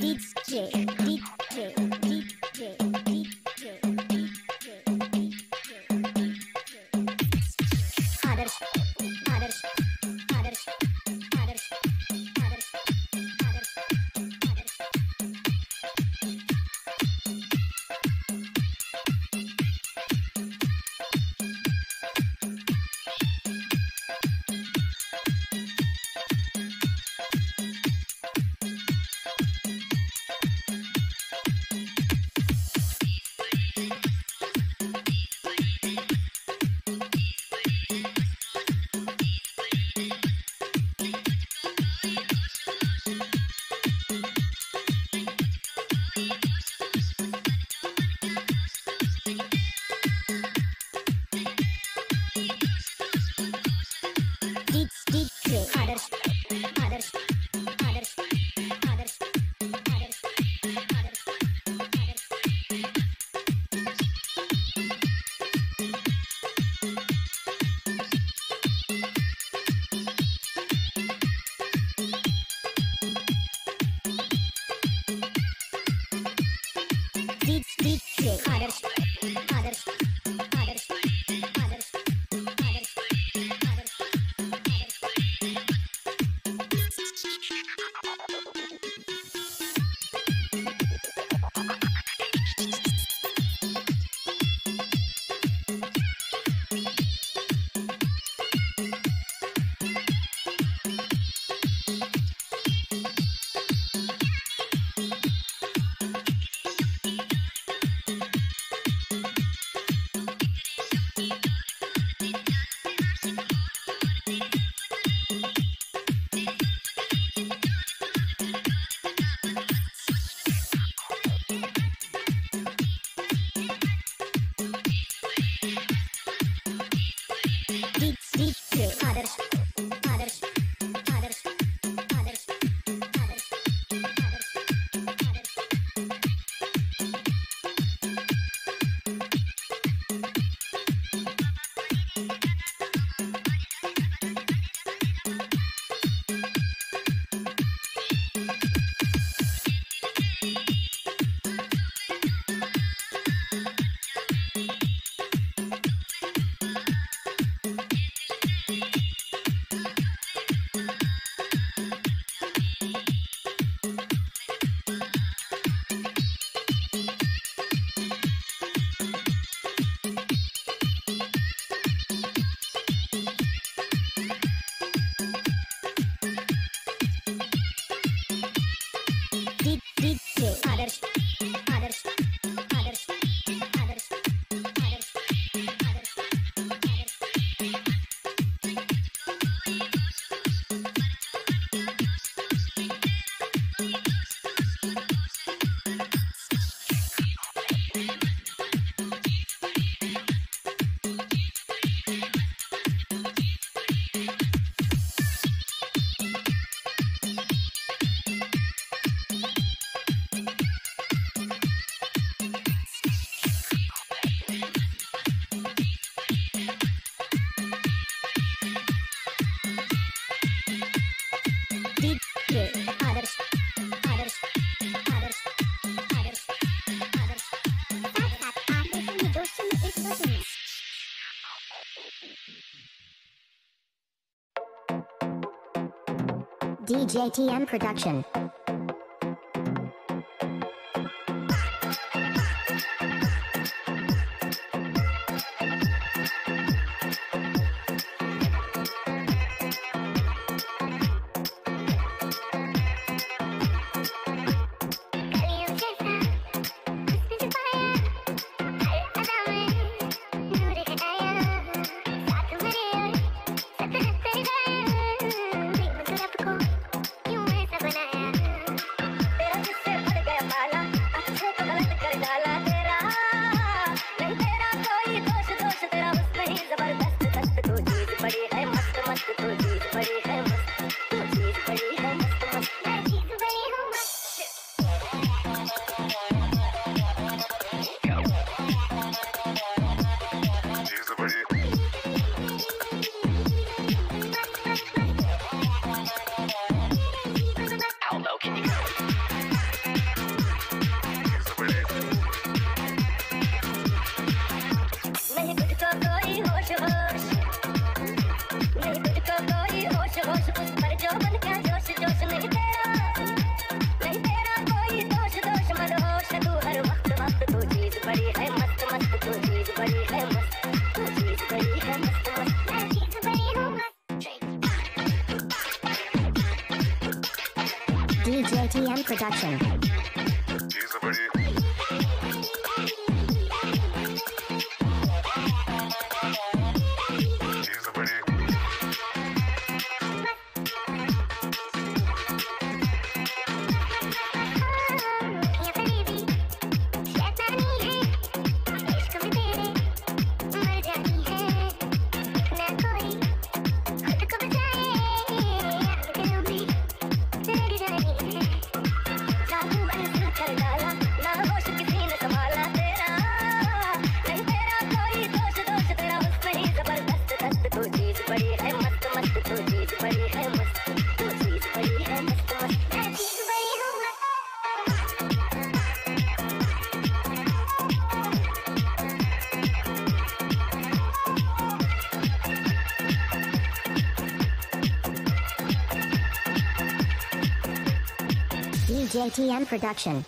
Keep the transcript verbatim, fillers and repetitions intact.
DJ, DJ, DJ, DJ, DJ, DJ. Others, others, others, others, others, others, D J T M Production. Yeah. D J T M Production. D J T M Production.